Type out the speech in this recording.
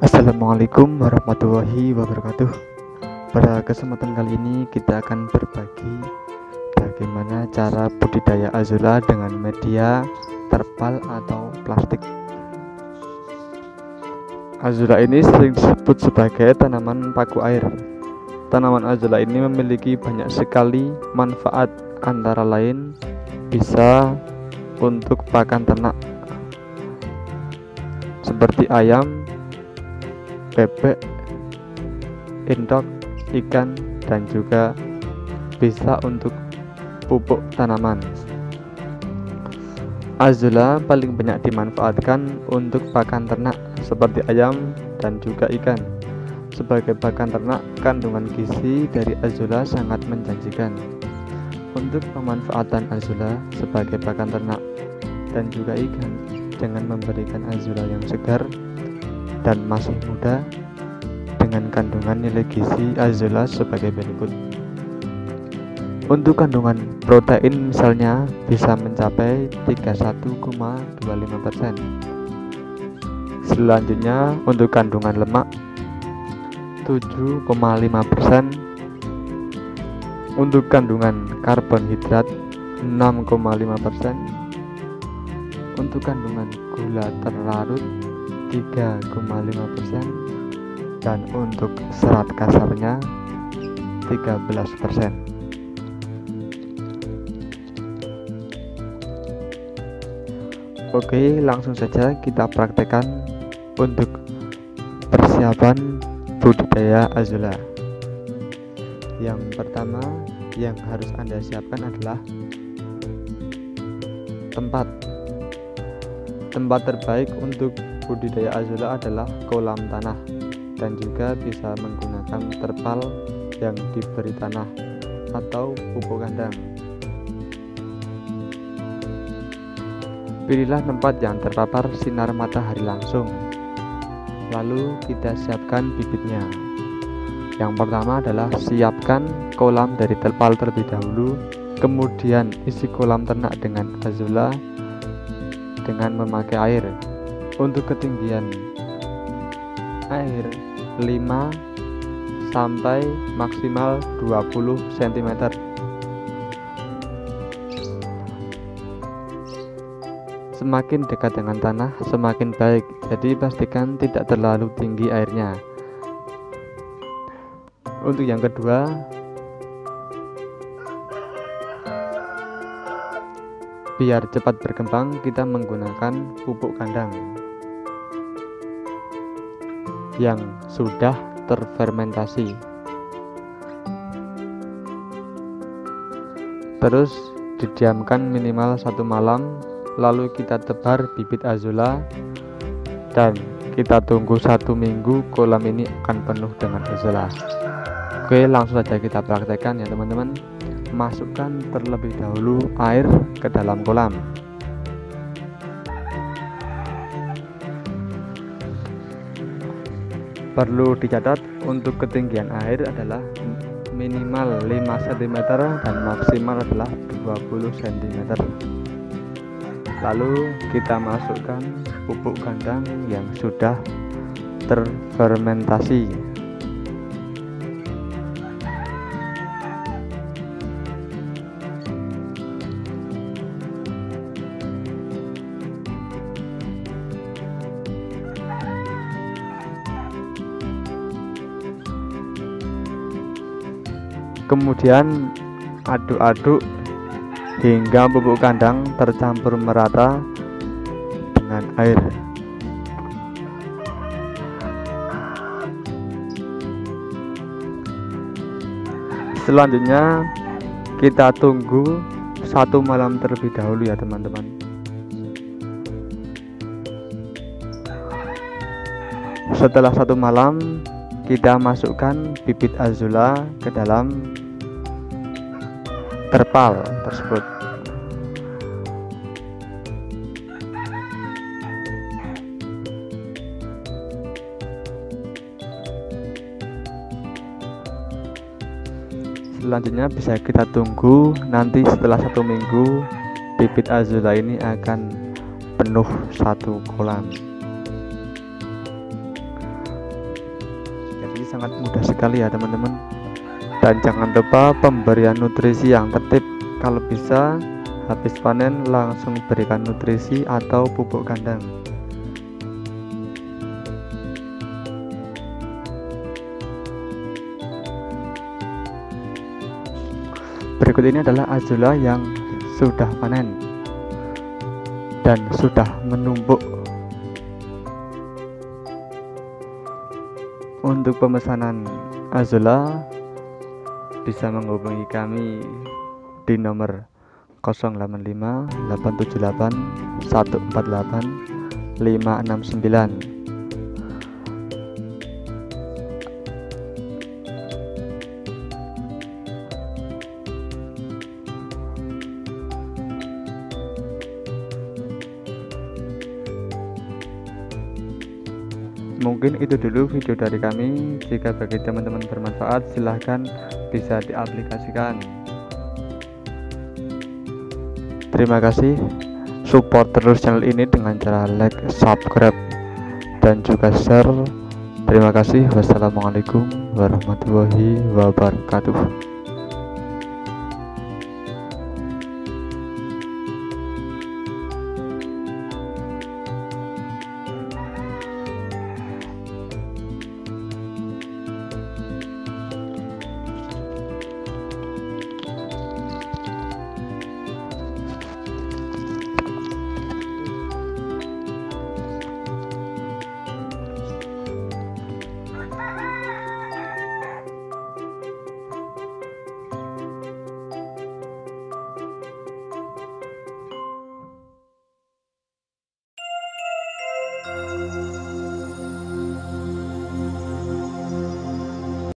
Assalamualaikum warahmatullahi wabarakatuh. Pada kesempatan kali ini kita akan berbagi bagaimana cara budidaya azolla dengan media terpal atau plastik. Azolla ini sering disebut sebagai tanaman paku air. Tanaman azolla ini memiliki banyak sekali manfaat, antara lain bisa untuk pakan ternak seperti ayam, bebek, induk, ikan, dan juga bisa untuk pupuk tanaman. Azolla paling banyak dimanfaatkan untuk pakan ternak seperti ayam dan juga ikan. Sebagai pakan ternak, kandungan gizi dari azolla sangat menjanjikan. Untuk pemanfaatan azolla sebagai pakan ternak dan juga ikan, dengan memberikan azolla yang segar dan masih muda dengan kandungan nilai gizi azolla sebagai berikut. Untuk kandungan protein misalnya bisa mencapai 31,25%. Selanjutnya untuk kandungan lemak 7,5%. Untuk kandungan karbohidrat 6,5%. Untuk kandungan gula terlarut 3,5% dan untuk serat kasarnya 13%. Oke, langsung saja kita praktekkan untuk persiapan budidaya azolla. Yang pertama yang harus Anda siapkan adalah tempat. Tempat terbaik untuk budidaya azolla adalah kolam tanah, dan juga bisa menggunakan terpal yang diberi tanah atau pupuk kandang. Pilihlah tempat yang terpapar sinar matahari langsung. Lalu kita siapkan bibitnya. Yang pertama adalah siapkan kolam dari terpal terlebih dahulu, kemudian isi kolam ternak dengan azolla dengan memakai air. Untuk ketinggian air 5 sampai maksimal 20 cm. Semakin dekat dengan tanah semakin baik, jadi pastikan tidak terlalu tinggi airnya. Untuk yang kedua, biar cepat berkembang kita menggunakan pupuk kandang yang sudah terfermentasi. Terus didiamkan minimal 1 malam, lalu kita tebar bibit azolla dan kita tunggu 1 minggu, kolam ini akan penuh dengan azolla. Oke, langsung saja kita praktekkan ya teman-teman. Masukkan terlebih dahulu air ke dalam kolam. Perlu dicatat untuk ketinggian air adalah minimal 5 cm dan maksimal adalah 20 cm. Lalu kita masukkan pupuk kandang yang sudah terfermentasi. Kemudian aduk-aduk hingga pupuk kandang tercampur merata dengan air. Selanjutnya kita tunggu 1 malam terlebih dahulu ya teman-teman. Setelah 1 malam kita masukkan bibit azolla ke dalam terpal tersebut. Selanjutnya bisa kita tunggu nanti setelah 1 minggu bibit azolla ini akan penuh satu kolam. Jadi sangat mudah sekali ya teman-teman. Dan jangan lupa pemberian nutrisi yang tertib. Kalau bisa habis panen langsung berikan nutrisi atau pupuk kandang. Berikut ini adalah azolla yang sudah panen dan sudah menumbuk. Untuk pemesanan azolla bisa menghubungi kami di nomor 085 878 148 569. Mungkin itu dulu video dari kami. Jika bagi teman-teman bermanfaat, silahkan bisa diaplikasikan. Terima kasih. Support terus channel ini dengan cara like, subscribe, dan juga share. Terima kasih. Wassalamualaikum warahmatullahi wabarakatuh.